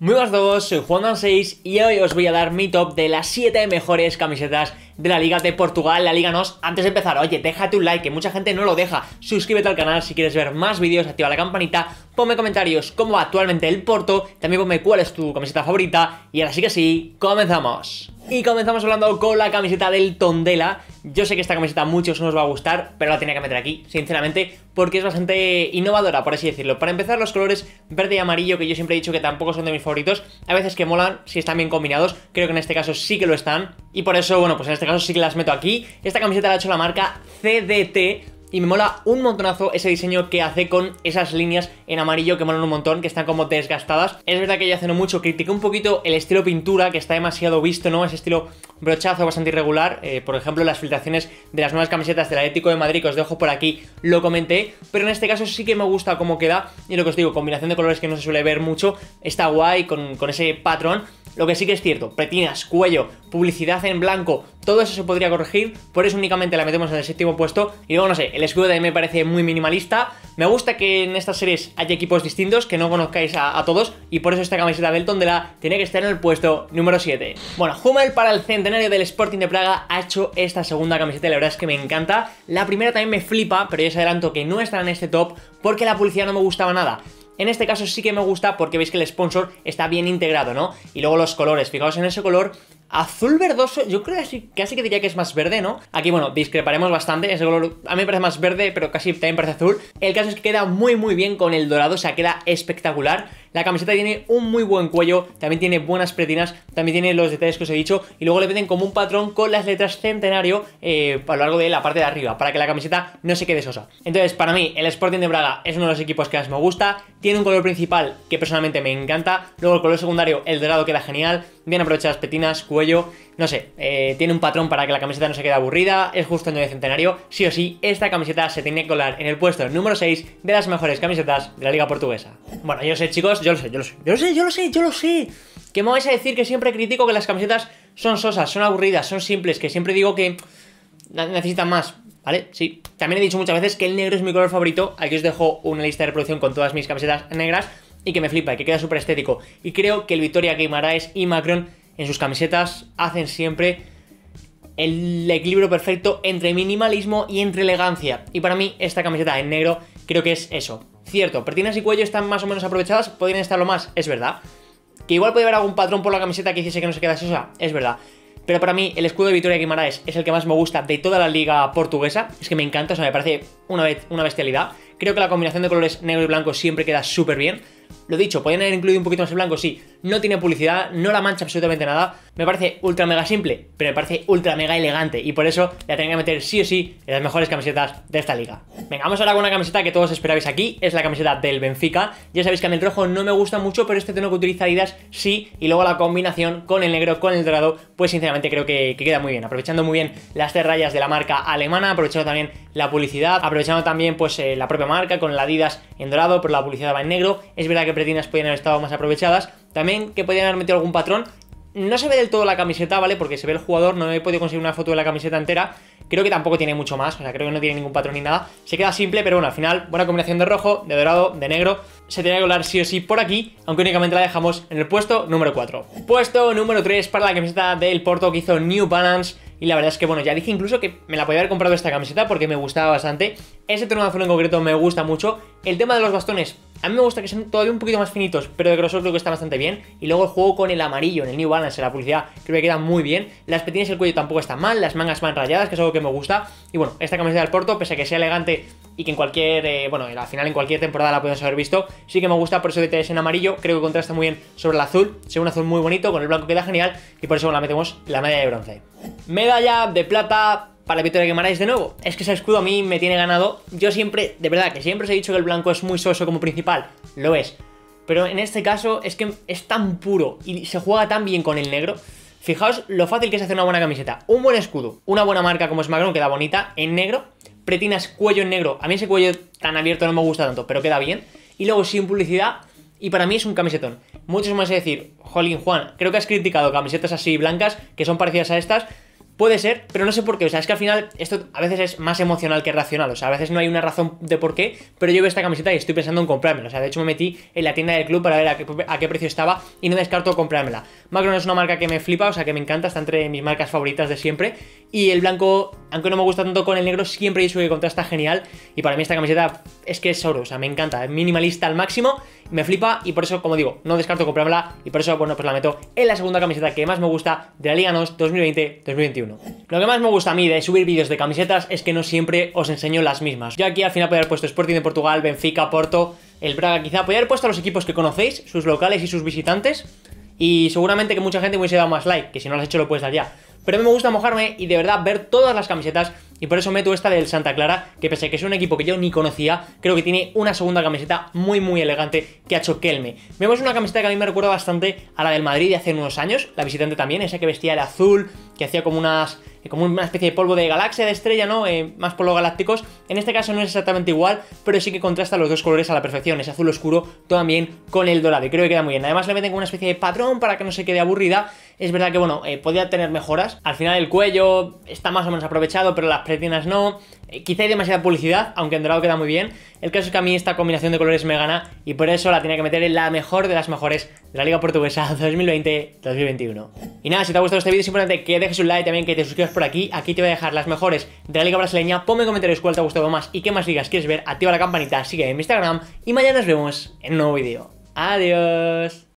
Muy buenas a todos, soy JuanDam6 y hoy os voy a dar mi top de las 7 mejores camisetas de la Liga de Portugal, la Liga NOS. Antes de empezar, oye, déjate un like, que mucha gente no lo deja. Suscríbete al canal si quieres ver más vídeos, activa la campanita, ponme comentarios cómo va actualmente el Porto, también ponme cuál es tu camiseta favorita. Y ahora sí que sí, comenzamos. Y comenzamos hablando con la camiseta del Tondela. Yo sé que esta camiseta a muchos no os va a gustar, pero la tenía que meter aquí, sinceramente, porque es bastante innovadora, por así decirlo. Para empezar, los colores verde y amarillo, que yo siempre he dicho que tampoco son de mis favoritos, a veces que molan si están bien combinados. Creo que en este caso sí que lo están, y por eso, bueno, pues en este caso sí que las meto aquí. Esta camiseta la ha hecho la marca CDT y me mola un montonazo ese diseño que hace con esas líneas en amarillo que molan un montón, que están como desgastadas. Es verdad que yo hace no mucho critiqué un poquito el estilo pintura, que está demasiado visto, ¿no? Ese estilo brochazo bastante irregular. Por ejemplo, las filtraciones de las nuevas camisetas del Atlético de Madrid, que os dejo por aquí, lo comenté. Pero en este caso sí que me gusta cómo queda. Y lo que os digo, combinación de colores que no se suele ver mucho. Está guay con ese patrón. Lo que sí que es cierto, pretinas, cuello, publicidad en blanco, todo eso se podría corregir, por eso únicamente la metemos en el 7º puesto. Y luego, no sé, el escudo de ahí me parece muy minimalista. Me gusta que en estas series haya equipos distintos, que no conozcáis a todos, y por eso esta camiseta del Tondela tiene que estar en el puesto número 7. Bueno, Hummel, para el centenario del Sporting de Praga, ha hecho esta segunda camiseta y la verdad es que me encanta. La primera también me flipa, pero ya os adelanto que no estará en este top porque la publicidad no me gustaba nada. En este caso sí que me gusta porque veis que el sponsor está bien integrado, ¿no? Y luego los colores, fijaos en ese color azul verdoso, yo creo que casi que diría que es más verde, ¿no? Aquí, bueno, discreparemos bastante, ese color a mí me parece más verde, pero casi también parece azul. El caso es que queda muy muy bien con el dorado, o sea, queda espectacular. La camiseta tiene un muy buen cuello, también tiene buenas pretinas, también tiene los detalles que os he dicho, y luego le meten como un patrón con las letras centenario a lo largo de la parte de arriba, para que la camiseta no se quede sosa. Entonces, para mí, el Sporting de Braga es uno de los equipos que más me gusta. Tiene un color principal que personalmente me encanta, luego el color secundario, el dorado, queda genial, bien aprovechadas petinas, cuello, no sé, tiene un patrón para que la camiseta no se quede aburrida, es justo en el centenario. Sí o sí, esta camiseta se tiene que colar en el puesto número 6 de las mejores camisetas de la Liga Portuguesa. Bueno, yo sé, chicos, yo lo sé, que me vais a decir que siempre critico que las camisetas son sosas, son aburridas, son simples, que siempre digo que necesitan más, ¿vale? Sí, también he dicho muchas veces que el negro es mi color favorito. Aquí os dejo una lista de reproducción con todas mis camisetas negras, y que me flipa, y que queda súper estético. Y creo que el Vitória Guimarães y Macron en sus camisetas hacen siempre el equilibrio perfecto entre minimalismo y entre elegancia. Y para mí esta camiseta en negro creo que es eso. Cierto, pretinas y cuello están más o menos aprovechadas, podrían estarlo más, es verdad. Que igual puede haber algún patrón por la camiseta que hiciese que no se queda sosa, es verdad. Pero para mí el escudo de Vitória Guimarães es el que más me gusta de toda la Liga Portuguesa. Es que me encanta, o sea, me parece una bestialidad. Creo que la combinación de colores negro y blanco siempre queda súper bien. Lo dicho, podrían haber incluido un poquito más el blanco, sí. No tiene publicidad, no la mancha absolutamente nada. Me parece ultra mega simple, pero me parece ultra mega elegante. Y por eso la tengo que meter sí o sí en las mejores camisetas de esta liga. Venga, vamos ahora con una camiseta que todos esperabais aquí. Es la camiseta del Benfica. Ya sabéis que a mí el rojo no me gusta mucho, pero este tono que utiliza Adidas sí. Y luego la combinación con el negro, con el dorado, pues sinceramente creo que queda muy bien. Aprovechando muy bien las 3 rayas de la marca alemana, aprovechando también la publicidad, aprovechando también pues la propia marca con la Adidas en dorado, pero la publicidad va en negro. Es verdad que pretinas podían haber estado más aprovechadas, también que podían haber metido algún patrón. No se ve del todo la camiseta, ¿vale? Porque se ve el jugador, no he podido conseguir una foto de la camiseta entera. Creo que tampoco tiene mucho más, o sea, creo que no tiene ningún patrón ni nada. Se queda simple, pero bueno, al final, buena combinación de rojo, de dorado, de negro. Se tenía que colar sí o sí por aquí, aunque únicamente la dejamos en el puesto número 4. Puesto número 3 para la camiseta del Porto que hizo New Balance. Y la verdad es que, bueno, ya dije incluso que me la podía haber comprado esta camiseta porque me gustaba bastante. Ese tono azul en concreto me gusta mucho. El tema de los bastones, a mí me gusta que sean todavía un poquito más finitos, pero de grosor creo que está bastante bien. Y luego el juego con el amarillo en el New Balance, en la publicidad, creo que queda muy bien. Las petinas y el cuello tampoco están mal, las mangas van rayadas, que es algo que me gusta. Y bueno, esta camiseta del Porto, pese a que sea elegante y que en cualquier, bueno, al final en cualquier temporada la podemos haber visto, sí que me gusta por eso que te des en amarillo. Creo que contrasta muy bien sobre el azul, sea un azul muy bonito, con el blanco queda genial. Y por eso la metemos la medalla de bronce. Medalla de plata para Vitória Guimarães de nuevo. Es que ese escudo a mí me tiene ganado. Yo siempre, de verdad, que siempre os he dicho que el blanco es muy soso como principal. Lo es. Pero en este caso es que es tan puro y se juega tan bien con el negro. Fijaos lo fácil que es hacer una buena camiseta. Un buen escudo, una buena marca como es Macron, queda bonita en negro. Pretinas, cuello en negro. A mí ese cuello tan abierto no me gusta tanto, pero queda bien. Y luego sin publicidad. Y para mí es un camisetón. Muchos me van a decir, jolín Juan, creo que has criticado camisetas así blancas que son parecidas a estas. Puede ser, pero no sé por qué, o sea, es que al final esto a veces es más emocional que racional, o sea, a veces no hay una razón de por qué, pero yo veo esta camiseta y estoy pensando en comprármela, o sea, de hecho me metí en la tienda del club para ver a qué precio estaba y no descarto comprármela. Macron es una marca que me flipa, o sea, que me encanta, está entre mis marcas favoritas de siempre, y el blanco, aunque no me gusta tanto con el negro, siempre he dicho que contrasta genial, y para mí esta camiseta es que es oro, o sea, me encanta, es minimalista al máximo, me flipa y por eso, como digo, no descarto comprármela y por eso, bueno, pues la meto en la segunda camiseta que más me gusta de la Liga NOS 2020-2021. Lo que más me gusta a mí de subir vídeos de camisetas es que no siempre os enseño las mismas. Yo aquí al final podría haber puesto Sporting de Portugal, Benfica, Porto, el Braga quizá. Podría haber puesto a los equipos que conocéis, sus locales y sus visitantes. Y seguramente que mucha gente me hubiese dado más like, que si no lo has hecho lo puedes dar ya. Pero a mí me gusta mojarme y de verdad ver todas las camisetas. Y por eso meto esta del Santa Clara, que pese a que es un equipo que yo ni conocía, creo que tiene una segunda camiseta muy muy elegante que ha hecho Kelme. Vemos una camiseta que a mí me recuerda bastante a la del Madrid de hace unos años, la visitante también, esa que vestía el azul, que hacía como una especie de polvo de galaxia, de estrella, ¿no? Más polvo galácticos. En este caso no es exactamente igual, pero sí que contrasta los dos colores a la perfección, ese azul oscuro también con el dorado, y creo que queda muy bien. Además le meten como una especie de patrón para que no se quede aburrida. Es verdad que, bueno, podía tener mejoras. Al final el cuello está más o menos aprovechado, pero las pretinas no. Quizá hay demasiada publicidad, aunque en dorado queda muy bien. El caso es que a mí esta combinación de colores me gana y por eso la tenía que meter en la mejor de las mejores de la Liga Portuguesa 2020-2021. Y nada, si te ha gustado este vídeo, simplemente que dejes un like, también que te suscribas por aquí. Aquí te voy a dejar las mejores de la Liga Brasileña. Ponme en comentarios cuál te ha gustado más y qué más ligas quieres ver. Activa la campanita, sigue en mi Instagram y mañana nos vemos en un nuevo vídeo. Adiós.